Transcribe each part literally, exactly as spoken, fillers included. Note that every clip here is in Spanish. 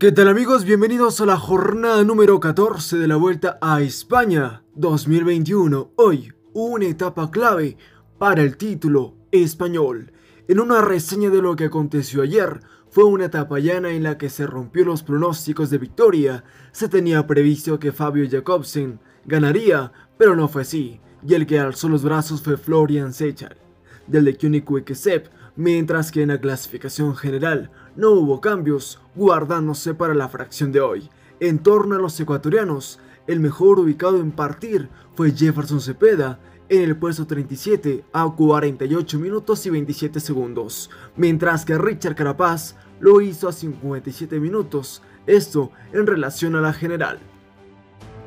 ¿Qué tal amigos? Bienvenidos a la jornada número catorce de la Vuelta a España dos mil veintiuno. Hoy, una etapa clave para el título español. En una reseña de lo que aconteció ayer, fue una etapa llana en la que se rompió los pronósticos de victoria. Se tenía previsto que Fabio Jacobsen ganaría, pero no fue así, y el que alzó los brazos fue Florian Sechal, del Deceuninck-Quick-Step, mientras que en la clasificación general no hubo cambios, guardándose para la fracción de hoy. En torno a los ecuatorianos, el mejor ubicado en partir fue Jefferson Cepeda, en el puesto treinta y siete a cuarenta y ocho minutos y veintisiete segundos, mientras que Richard Carapaz lo hizo a cincuenta y siete minutos, esto en relación a la general.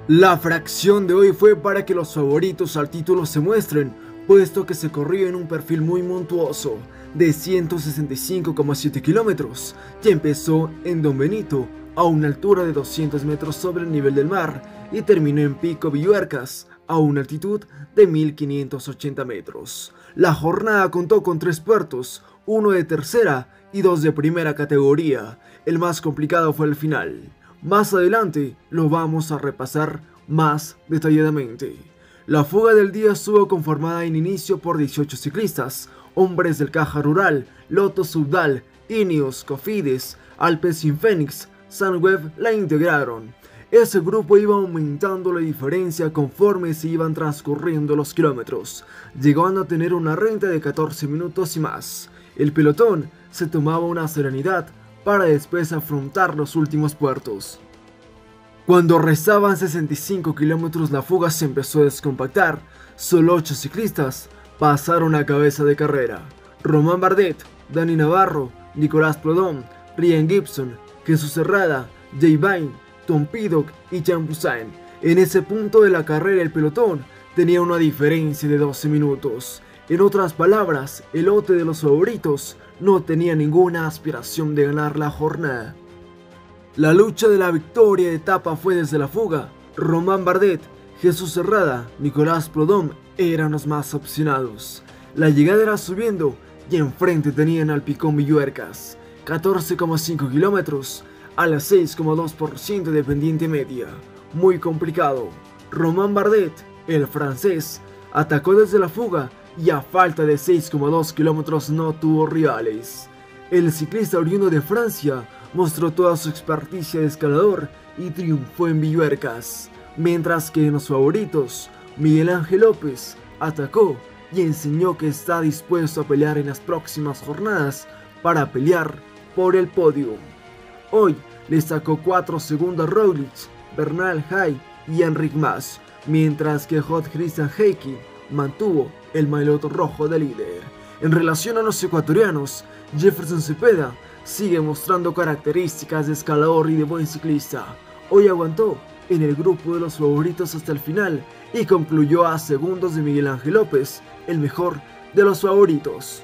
La fracción de hoy fue para que los favoritos al título se muestren, puesto que se corrió en un perfil muy montuoso de ciento sesenta y cinco coma siete kilómetros y empezó en Don Benito a una altura de doscientos metros sobre el nivel del mar y terminó en Pico Villuercas a una altitud de mil quinientos ochenta metros. La jornada contó con tres puertos, uno de tercera y dos de primera categoría. El más complicado fue el final. Más adelante lo vamos a repasar más detalladamente. La fuga del día estuvo conformada en inicio por dieciocho ciclistas, hombres del Caja Rural, Lotto Soudal, Ineos, Cofidis, Alpecin-Fenix, Sunweb la integraron. Ese grupo iba aumentando la diferencia conforme se iban transcurriendo los kilómetros, llegando a tener una renta de catorce minutos y más. El pelotón se tomaba una serenidad para después afrontar los últimos puertos. Cuando rezaban sesenta y cinco kilómetros la fuga se empezó a descompactar, solo ocho ciclistas pasaron a cabeza de carrera. Romain Bardet, Dani Navarro, Nicolás Prodón, Rian Gibson, Jesús Herrada, Jay Vine, Tom Pidcock y Jean Boussain. En ese punto de la carrera el pelotón tenía una diferencia de doce minutos. En otras palabras, el lote de los favoritos no tenía ninguna aspiración de ganar la jornada. La lucha de la victoria de etapa fue desde la fuga. Romain Bardet, Jesús Herrada, Nicolás Prodón eran los más opcionados. La llegada era subiendo y enfrente tenían al Pico Villuercas, catorce coma cinco kilómetros, a las seis coma dos por ciento de pendiente media. Muy complicado. Romain Bardet, el francés, atacó desde la fuga y a falta de seis coma dos kilómetros no tuvo rivales. El ciclista oriundo de Francia mostró toda su experticia de escalador y triunfó en Villuercas, mientras que en los favoritos, Miguel Ángel López atacó y enseñó que está dispuesto a pelear en las próximas jornadas para pelear por el podio. Hoy le sacó cuatro segundos a Roglic, Bernal, Jay y Enric Mas, mientras que Hot Christian Heike mantuvo el maillot rojo de líder. En relación a los ecuatorianos, Jefferson Cepeda sigue mostrando características de escalador y de buen ciclista. Hoy aguantó en el grupo de los favoritos hasta el final y concluyó a segundos de Miguel Ángel López, el mejor de los favoritos.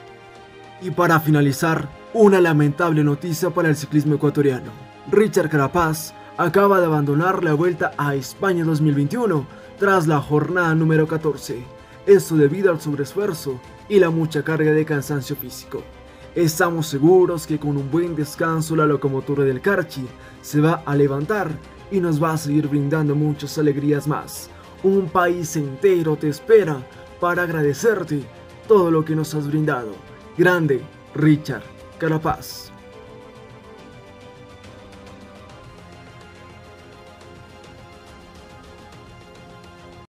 Y para finalizar, una lamentable noticia para el ciclismo ecuatoriano. Richard Carapaz acaba de abandonar la Vuelta a España dos mil veintiuno tras la jornada número catorce. Esto debido al sobreesfuerzo y la mucha carga de cansancio físico. Estamos seguros que con un buen descanso la locomotora del Carchi se va a levantar y nos va a seguir brindando muchas alegrías más. Un país entero te espera para agradecerte todo lo que nos has brindado. Grande, Richard Carapaz.